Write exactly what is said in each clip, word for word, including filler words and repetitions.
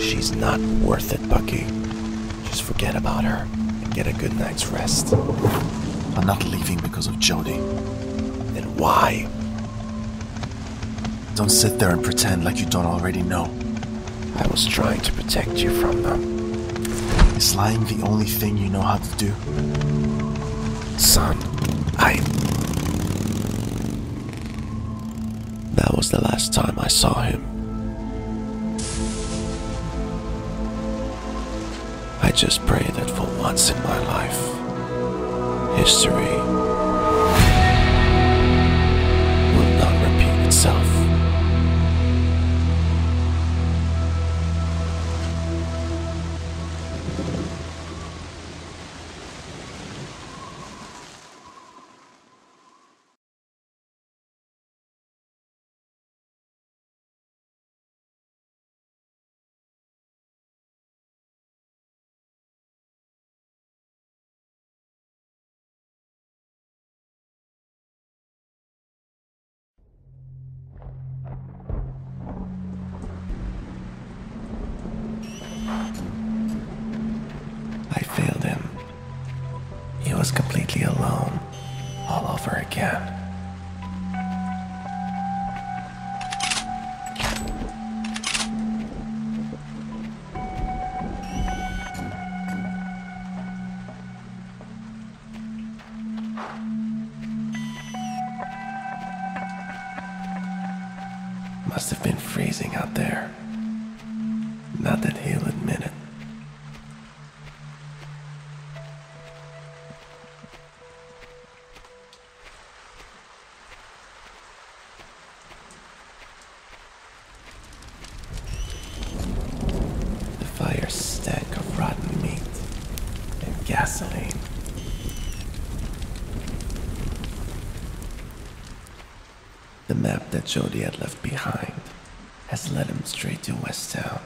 She's not worth it, Bucky. Just forget about her and get a good night's rest. I'm not leaving because of Jodie. Then why? Don't sit there and pretend like you don't already know. I was trying to protect you from them. Is lying the only thing you know how to do? Son, I... That was the last time I saw him. I just pray that for once in my life, history will not repeat itself. I failed him. He was completely alone, all over again. Must have been freezing out there. Not that he'll admit it. The map that Jodie had left behind has led him straight to Westown,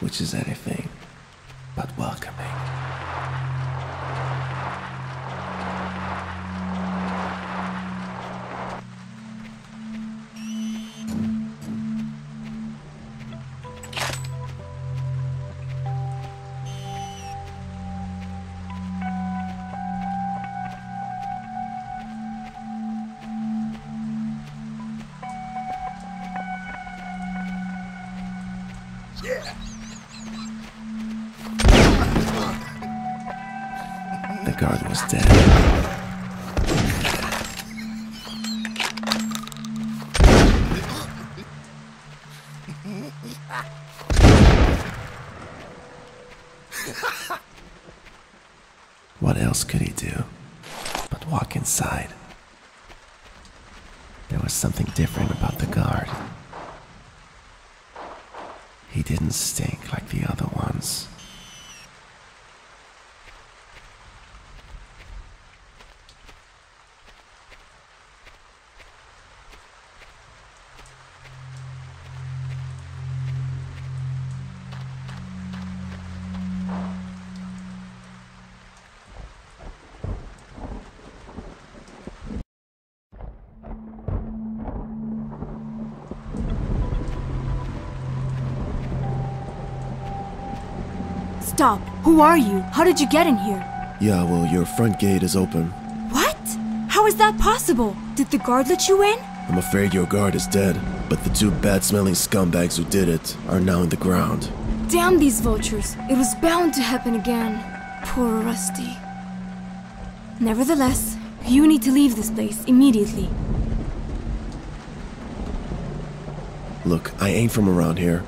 which is anything but welcoming. The guard was dead. What else could he do but walk inside? There was something different about the guard. He didn't stink like the other ones. Stop! Who are you? How did you get in here? Yeah, well, your front gate is open. What? How is that possible? Did the guard let you in? I'm afraid your guard is dead, but the two bad-smelling scumbags who did it are now in the ground. Damn these vultures. It was bound to happen again. Poor Rusty. Nevertheless, you need to leave this place immediately. Look, I ain't from around here.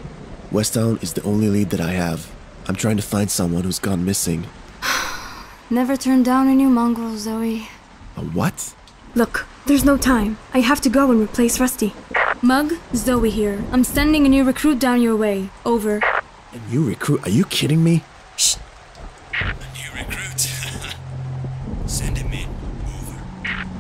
Westown is the only lead that I have. I'm trying to find someone who's gone missing. Never turn down a new mongrel, Zoe. A what? Look, there's no time. I have to go and replace Rusty. Mug, Zoe here. I'm sending a new recruit down your way. Over. A new recruit? Are you kidding me? Shh. A new recruit? Send him in. Over.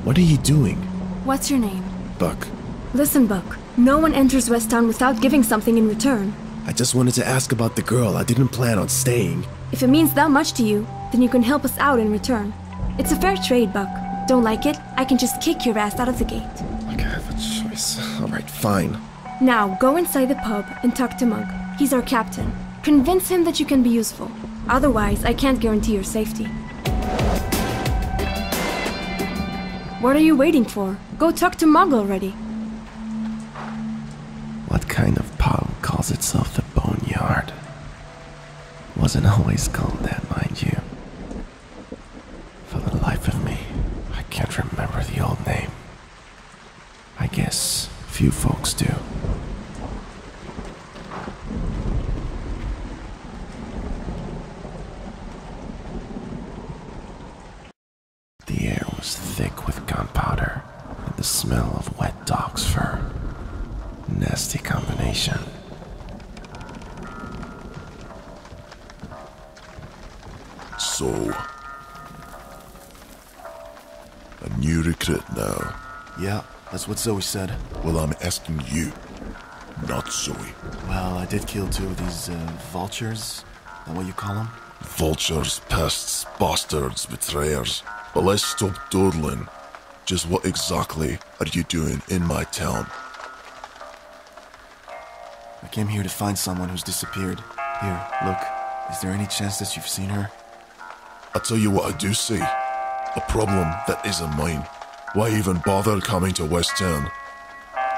What are you doing? What's your name? Buck. Listen, Buck. No one enters Westown without giving something in return. I just wanted to ask about the girl. I didn't plan on staying. If it means that much to you, then you can help us out in return. It's a fair trade, Buck. Don't like it? I can just kick your ass out of the gate. Like I have a choice. Alright, fine. Now, go inside the pub and talk to Mug. He's our captain. Convince him that you can be useful. Otherwise, I can't guarantee your safety. What are you waiting for? Go talk to Mog already. What kind of pub calls itself the Boneyard? Wasn't always called that, mind you. For the life of me, I can't remember the old name. I guess few folks do. The air was thick with gunpowder and the smell of wet dog's fur. Nasty combination. So, a new recruit now. Yeah, that's what Zoe said. Well, I'm asking you, not Zoe. Well, I did kill two of these uh, vultures. Is that what you call them? Vultures, pests, bastards, betrayers. But let's stop dawdling. Just what exactly are you doing in my town? I came here to find someone who's disappeared. Here, look. Is there any chance that you've seen her? I tell you what I do see. A problem that isn't mine. Why even bother coming to Westown?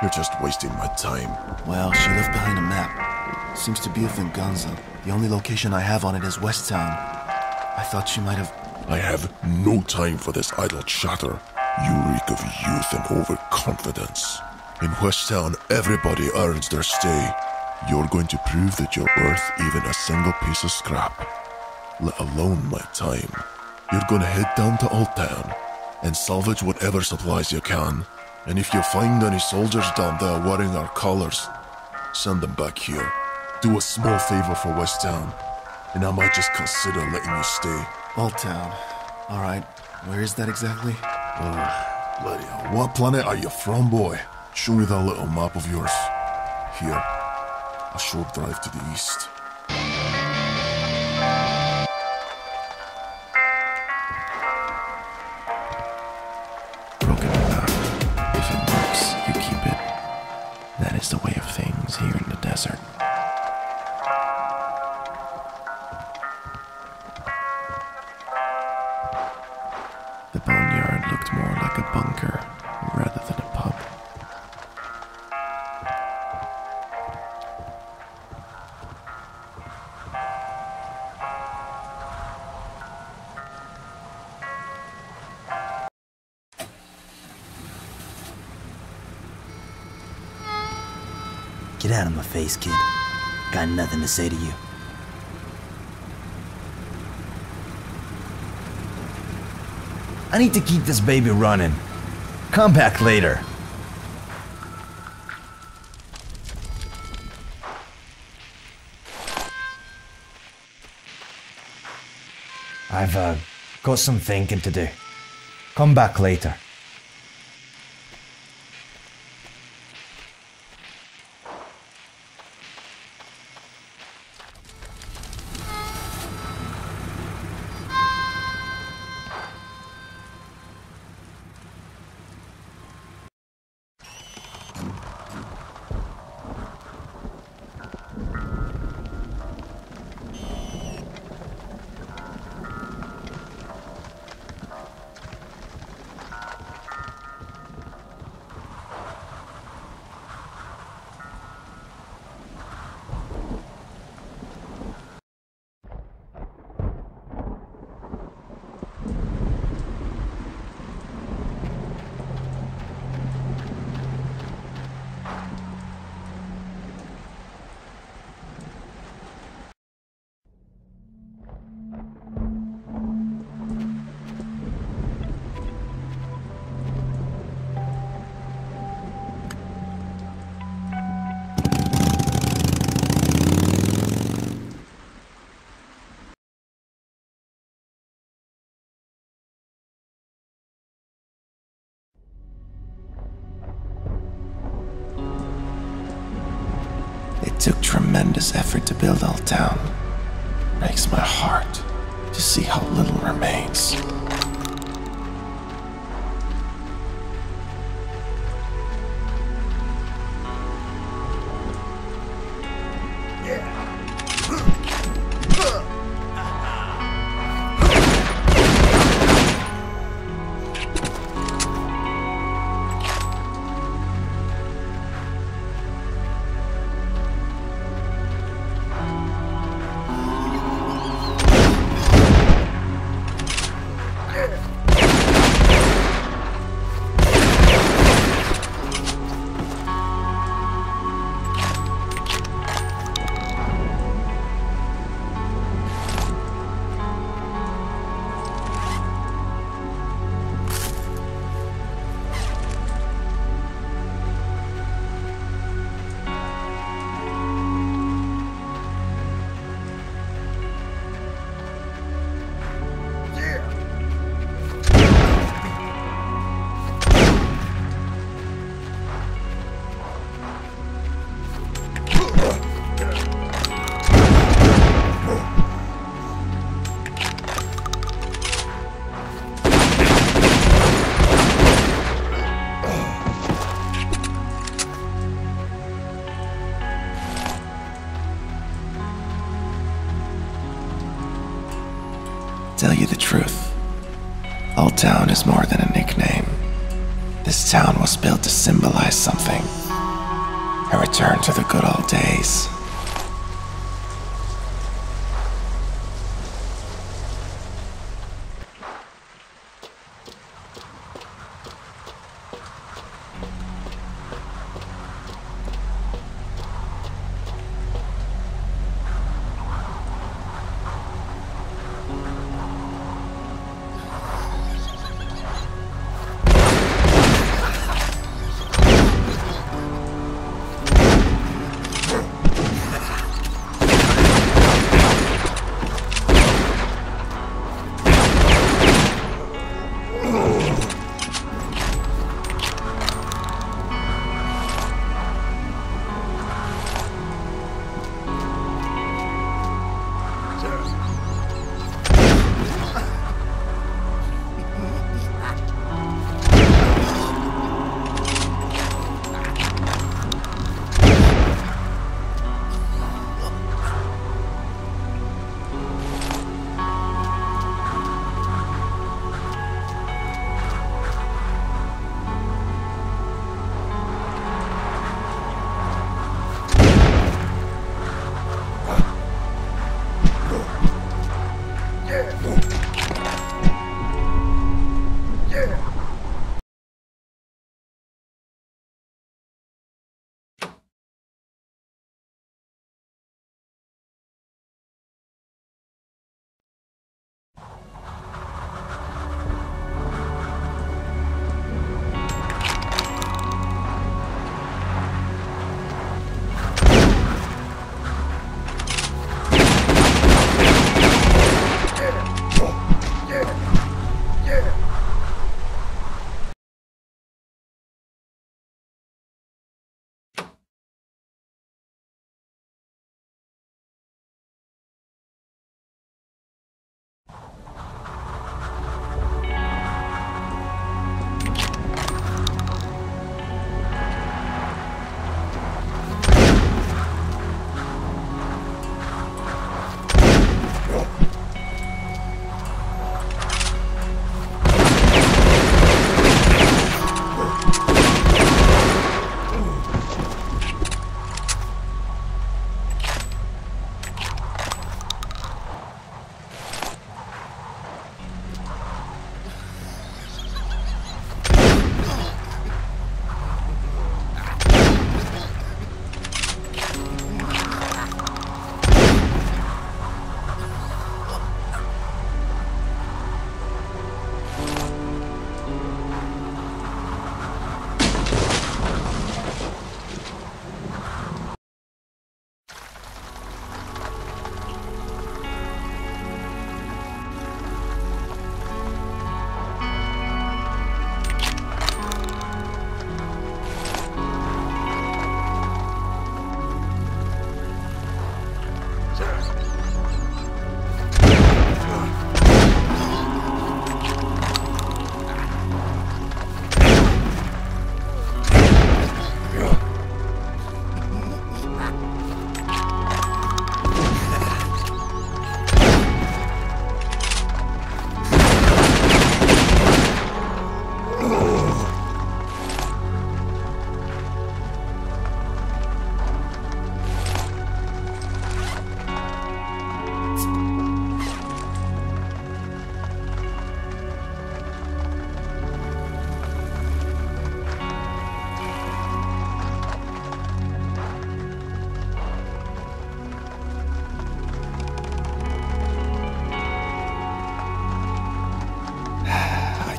You're just wasting my time. Well, she left behind a map. Seems to be a Venganza. The only location I have on it is Westown. I thought she might have... I have no time for this idle chatter. You reek of youth and overconfidence. In Westown, everybody earns their stay. You're going to prove that you're worth even a single piece of scrap, let alone my time. You're going to head down to Oldtown and salvage whatever supplies you can. And if you find any soldiers down there wearing our collars, send them back here. Do a small favor for Westown, and I might just consider letting you stay. Oldtown. All right, where is that exactly? Oh, bloody hell. What planet are you from, boy? Show me that little map of yours. Here, a short drive to the east. Broken map. If it works, you keep it. That is the way of things here in the desert. The boneyard looked more like a bunker rather than a pub. Get out of my face, kid. Got nothing to say to you. I need to keep this baby running. Come back later. I've uh, got some thinking to do. Come back later. It took tremendous effort to build Oldtown. Breaks my heart to see how little remains. Yeah. Tell you the truth, Oldtown is more than a nickname. This town was built to symbolize something. A return to the good old days.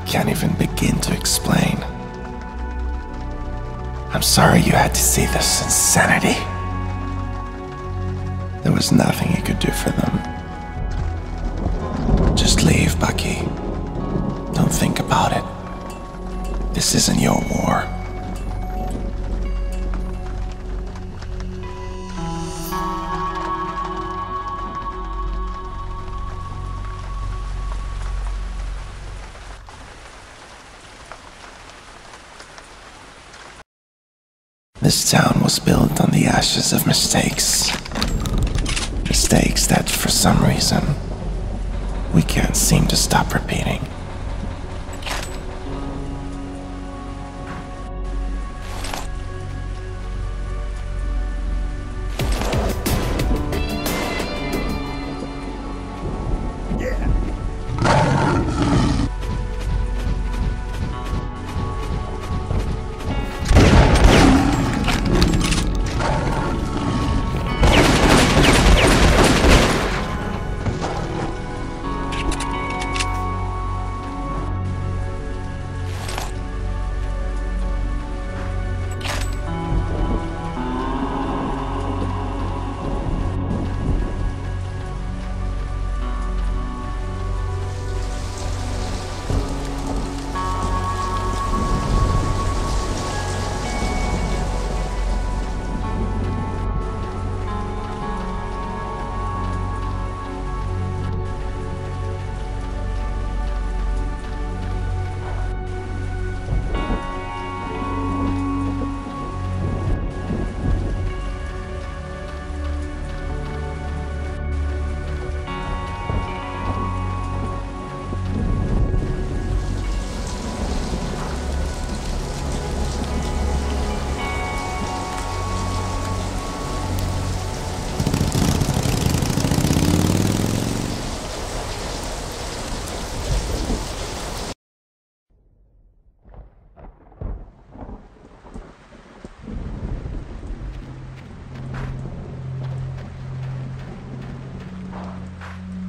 Can't even begin to explain. I'm sorry you had to see this insanity. There was nothing you could do for them. Just leave, Bucky. Don't think about it. This isn't your war. This town was built on the ashes of mistakes. Mistakes that, for some reason, we can't seem to stop repeating.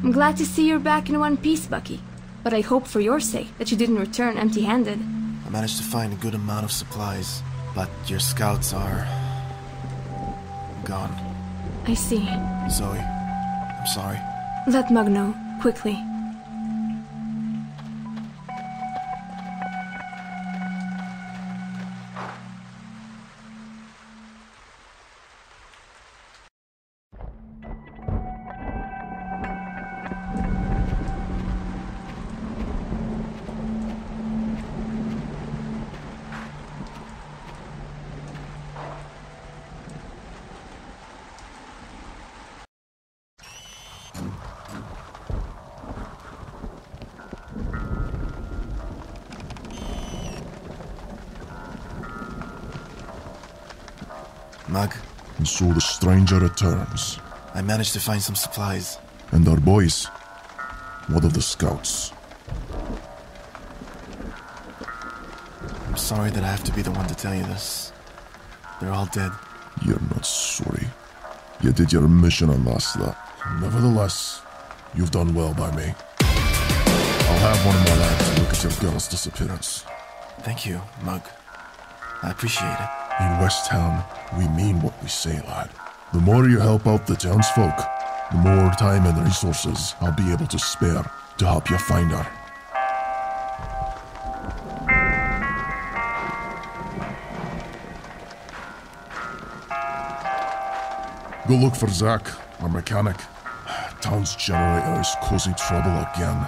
I'm glad to see you're back in one piece, Bucky. But I hope for your sake that you didn't return empty-handed. I managed to find a good amount of supplies, but your scouts are... gone. I see. Zoe, I'm sorry. Let Mug know, quickly. And so the stranger returns. I managed to find some supplies. And our boys? What of the scouts? I'm sorry that I have to be the one to tell you this. They're all dead. You're not sorry. You did your mission on Lasla. Nevertheless, you've done well by me. I'll have one of my lads to look at your girl's disappearance. Thank you, Mug. I appreciate it. In Westown, we mean what we say, lad. The more you help out the townsfolk, the more time and resources I'll be able to spare to help you find her. Go look for Zach, our mechanic. Town's generator is causing trouble again.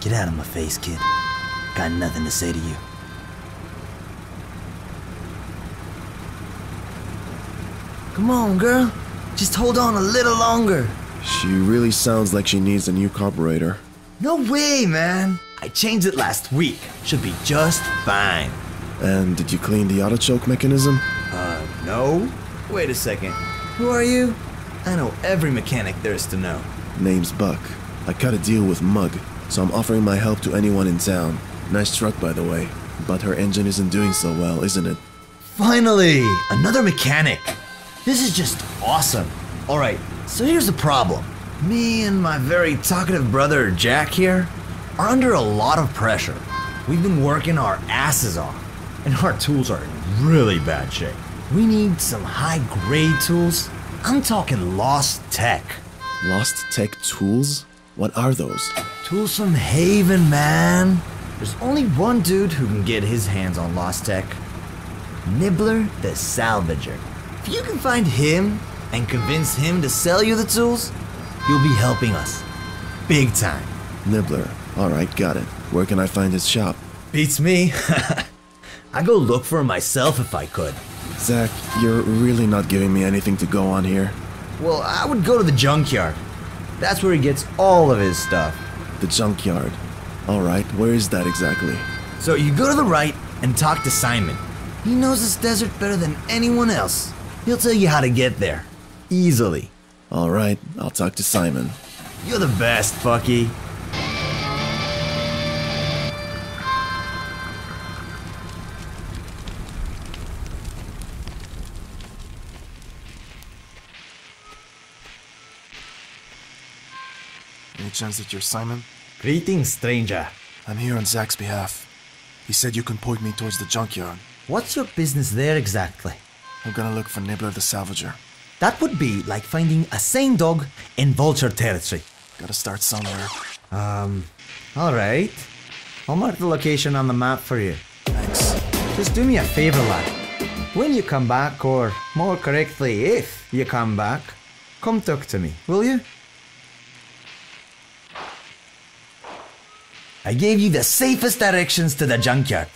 Get out of my face, kid. Got nothing to say to you. Come on, girl. Just hold on a little longer. She really sounds like she needs a new carburetor. No way, man. I changed it last week. Should be just fine. And did you clean the autochoke mechanism? Uh, no. Wait a second. Who are you? I know every mechanic there is to know. Name's Buck. I cut a deal with Mug. So I'm offering my help to anyone in town. Nice truck, by the way. But her engine isn't doing so well, isn't it? Finally! Another mechanic! This is just awesome. Alright, so here's the problem. Me and my very talkative brother, Jack here, are under a lot of pressure. We've been working our asses off, and our tools are in really bad shape. We need some high-grade tools. I'm talking lost tech. Lost tech tools? What are those? Tools from Haven, man. There's only one dude who can get his hands on lost tech. Nibbler the Salvager. If you can find him and convince him to sell you the tools, you'll be helping us. Big time. Nibbler. Alright, got it. Where can I find his shop? Beats me. I'd go look for him myself if I could. Zach, you're really not giving me anything to go on here. Well, I would go to the junkyard. That's where he gets all of his stuff. The junkyard. Alright, where is that exactly? So you go to the right and talk to Simon. He knows this desert better than anyone else. He'll tell you how to get there. Easily. Alright, I'll talk to Simon. You're the best, Bucky. Any chance that you're Simon? Greetings, stranger. I'm here on Zach's behalf. He said you can point me towards the junkyard. What's your business there exactly? I'm gonna look for Nibbler the Salvager. That would be like finding a sane dog in vulture territory. Gotta start somewhere. Um, alright. I'll mark the location on the map for you. Thanks. Just do me a favor, lad. When you come back, or more correctly, if you come back, come talk to me, will you? I gave you the safest directions to the junkyard.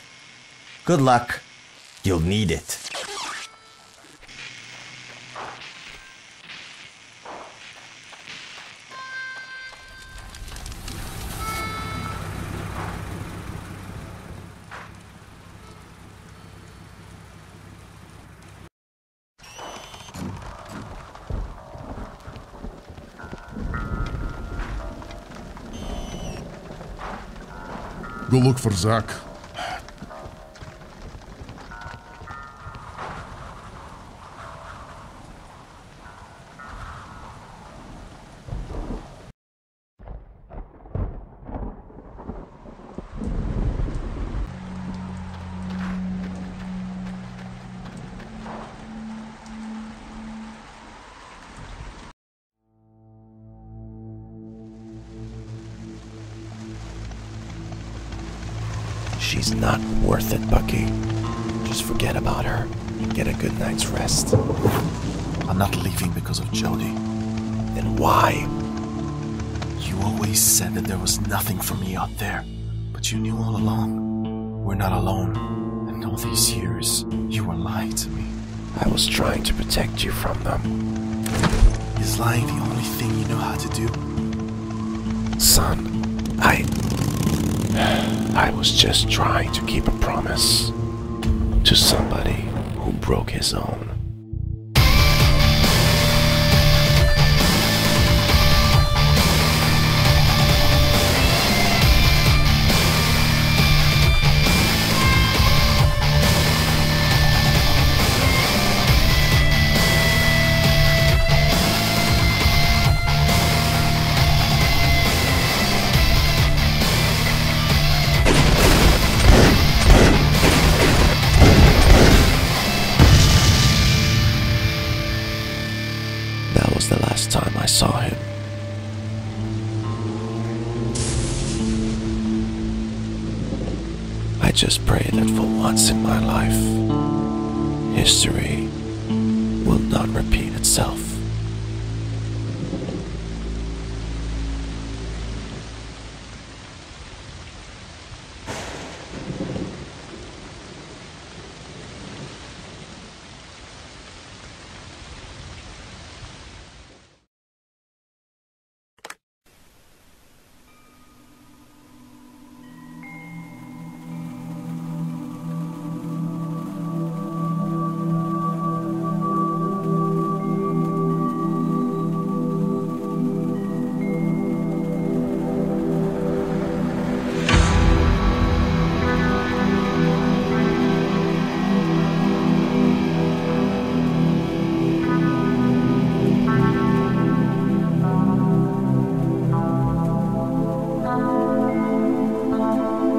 Good luck. You'll need it. Go look for Zach. She's not worth it, Bucky. Just forget about her. Get a good night's rest. I'm not leaving because of Jodie. Then why? You always said that there was nothing for me out there. But you knew all along. We're not alone. And all these years, you were lying to me. I was trying to protect you from them. Is lying the only thing you know how to do? Son, I... I was just trying to keep a promise to somebody who broke his own. Saw him. I just pray that for once in my life, history will not repeat itself.